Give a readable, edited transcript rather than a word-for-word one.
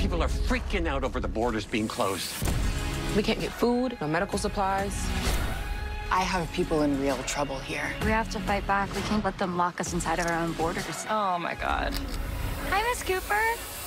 People are freaking out over the borders being closed. We can't get food, no medical supplies. I have people in real trouble here. We have to fight back. We can't let them lock us inside of our own borders. Oh, my God. Hi, Miss Cooper.